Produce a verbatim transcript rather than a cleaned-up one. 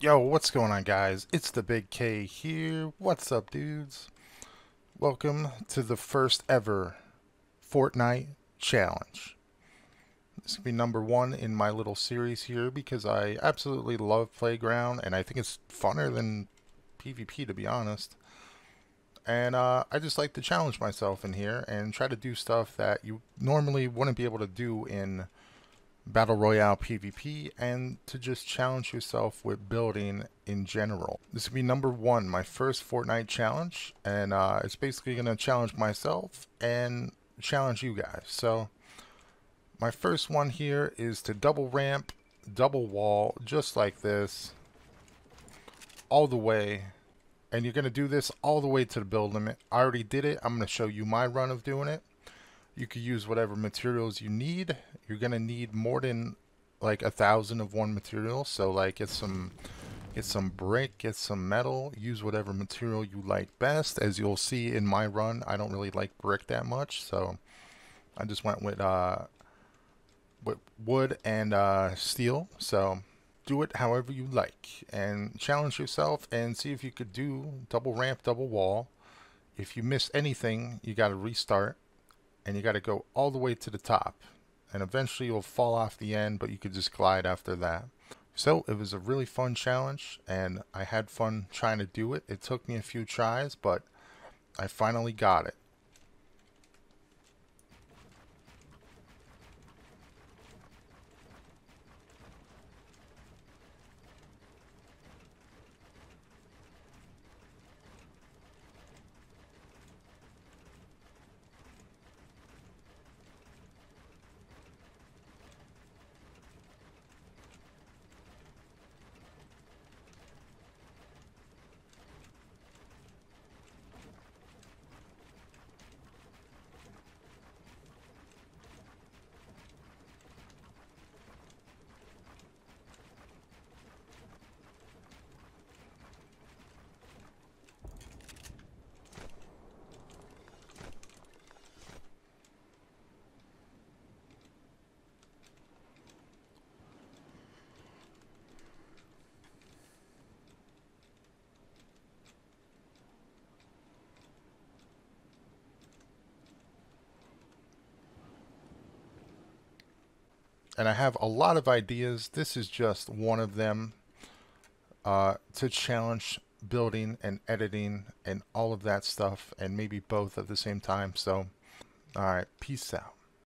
Yo, what's going on, guys? It's the Big K here. What's up, dudes? Welcome to the first ever Fortnite challenge. This will be number one in my little series here because I absolutely love Playground and I think it's funner than PvP, to be honest. And uh, I just like to challenge myself in here and try to do stuff that you normally wouldn't be able to do in Battle Royale PvP, and to just challenge yourself with building in general. This will be number one, my first Fortnite challenge, and uh, it's basically going to challenge myself and challenge you guys. So my first one here is to double ramp, double wall, just like this, all the way. And you're going to do this all the way to the build limit. I already did it. I'm going to show you my run of doing it. You could use whatever materials you need. You're going to need more than like a thousand of one material. So like get some, get some brick, get some metal, use whatever material you like best. As you'll see in my run, I don't really like brick that much. So I just went with, uh, with wood and uh, steel. So do it however you like and challenge yourself and see if you could do double ramp, double wall. If you miss anything, you got to restart and you got to go all the way to the top, and eventually you'll fall off the end, but you could just glide after that. So it was a really fun challenge and I had fun trying to do it. It took me a few tries, but I finally got it. And I have a lot of ideas. This is just one of them uh, to challenge building and editing and all of that stuff, and maybe both at the same time. So, all right, peace out.